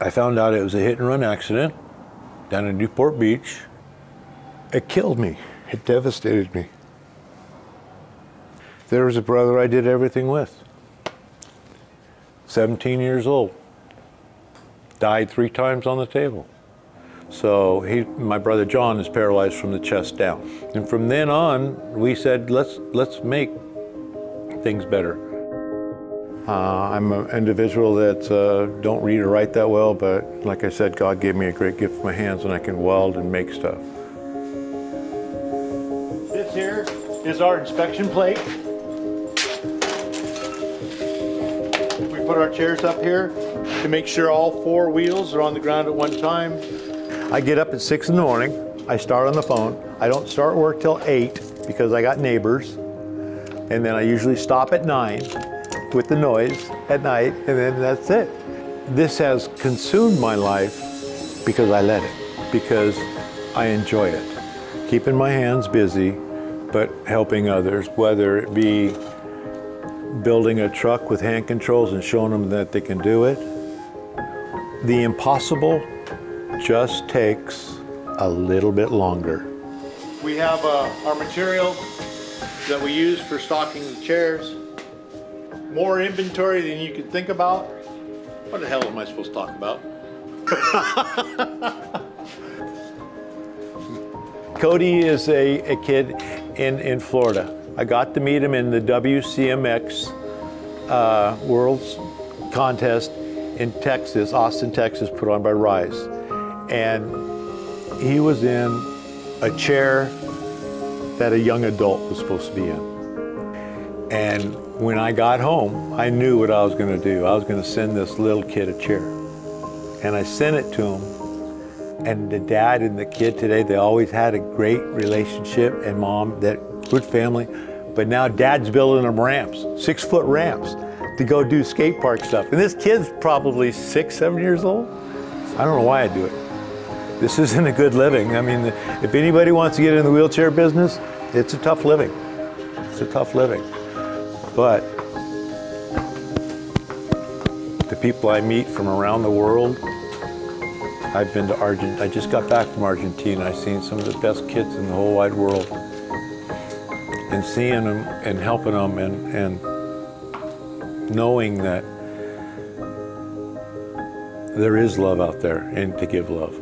I found out it was a hit-and-run accident down in Newport Beach. It killed me. It devastated me. There was a brother I did everything with. 17 years old. Died 3 times on the table. So my brother John is paralyzed from the chest down. And from then on, we said, let's make things better. I'm an individual that don't read or write that well, but like I said, God gave me a great gift for my hands, and I can weld and make stuff. This here is our inspection plate. We put our chairs up here to make sure all 4 wheels are on the ground at one time. I get up at 6 in the morning. I start on the phone. I don't start work till 8 because I got neighbors. And then I usually stop at 9 with the noise at night, and then that's it. This has consumed my life because I let it, because I enjoy it. Keeping my hands busy, but helping others, whether it be building a truck with hand controls and showing them that they can do it. The impossible just takes a little bit longer. We have our material that we use for stocking the chairs. More inventory than you could think about. What the hell am I supposed to talk about? Cody is a kid in Florida. I got to meet him in the WCMX World's Contest in Texas, Austin, Texas, put on by Rise. And he was in a chair that a young adult was supposed to be in. And when I got home, I knew what I was gonna do. I was gonna send this little kid a chair. And I sent it to him. And the dad and the kid today, they always had a great relationship, and mom, that good family. But now dad's building them ramps, 6-foot ramps, to go do skate park stuff. And this kid's probably 6, 7 years old. I don't know why I do it. This isn't a good living. I mean, if anybody wants to get in the wheelchair business, it's a tough living. It's a tough living. But the people I meet from around the world, I've been to Argentina. I just got back from Argentina. I've seen some of the best kids in the whole wide world. And seeing them and helping them and knowing that there is love out there and to give love.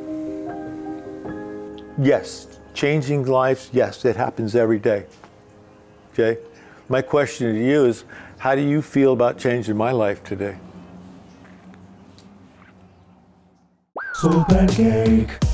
Yes, changing lives, yes, it happens every day, okay? My question to you is, how do you feel about changing my life today? Super cake.